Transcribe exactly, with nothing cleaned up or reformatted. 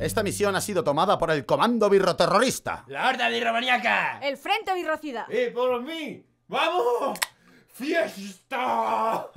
Esta misión ha sido tomada por el Comando Birroterrorista. ¡La Horda Birromaníaca! ¡El Frente Birrocida! ¡Y por mí! ¡Vamos! ¡Fiesta!